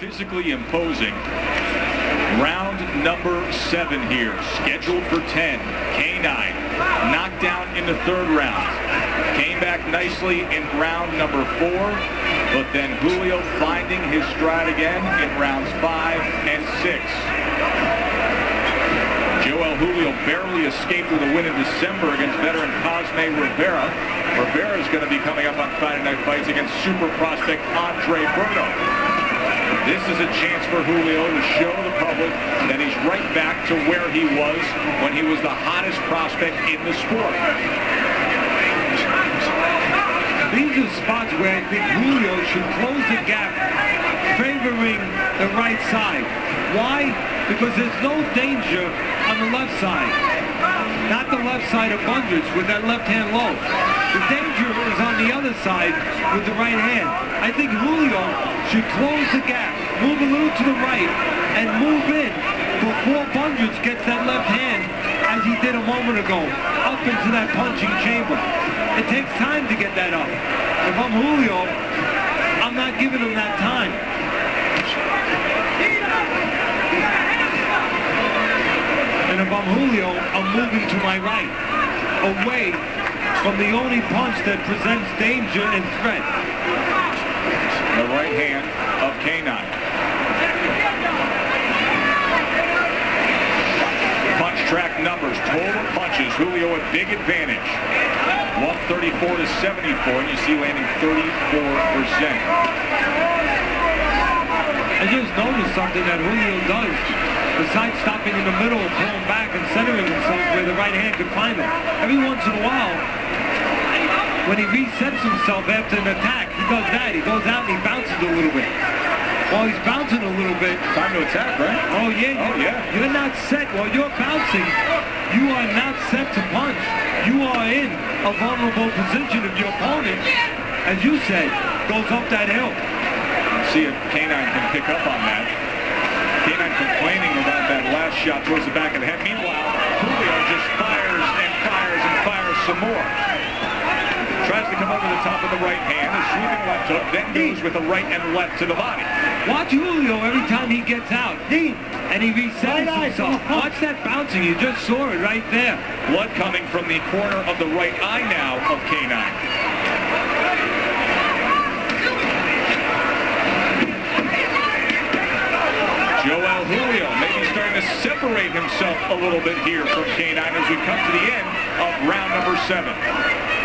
Physically imposing. Round number 7 here, scheduled for 10. K-9 knocked down in the 3rd round. Came back nicely in round number 4, but then Julio finding his stride again in rounds 5 and 6. Joel Julio barely escaped with a win in December against veteran Cosme Rivera. Rivera's going to be coming up on Friday Night Fights against super prospect Andre Bruno. This is a chance for Julio to show the public that he's right back to where he was when he was the hottest prospect in the sport. These are spots where I think Julio should close the gap, favoring the right side. Why? Because there's no danger on the left side. Not the left side of Bundrage with that left-hand low. The danger is on the other side with the right hand. I think Julio should close the gap, move a little to the right, and move in before Bundrage gets that left hand, as he did a moment ago, up into that punching chamber. It takes time to get that up. If I'm Julio, I'm not giving him that time. And if I'm Julio, I'm moving to my right, away from the only punch that presents danger and threat. The right hand of K-9. Punch track numbers, total punches. Julio a big advantage. 134 to 74, and you see landing 34%. I just noticed something that Julio does, besides stopping in the middle, pulling back and centering himself where the right hand could find him. Every once in a while, when he resets himself after an attack, he does that. He goes out and he bounces a little bit. While he's bouncing a little bit... Time to attack, right? Oh, yeah. Oh, yeah. You're not set. While you're bouncing, you are not set to punch. You are in a vulnerable position if your opponent, as you said, goes up that hill. See if K-9 can pick up on that. K-9 complaining about that last shot towards the back of the head. Meanwhile, Julio just fires and fires and fires some more. Tries to come over the top of the right hand, a sweeping left hook, then goes with the right and left to the body. Watch Julio every time he gets out. And he resets himself. Watch that bouncing. You just saw it right there. Blood coming from the corner of the right eye now of K-9. Joel Julio maybe starting to separate himself a little bit here from K-9 as we come to the end of round number 7.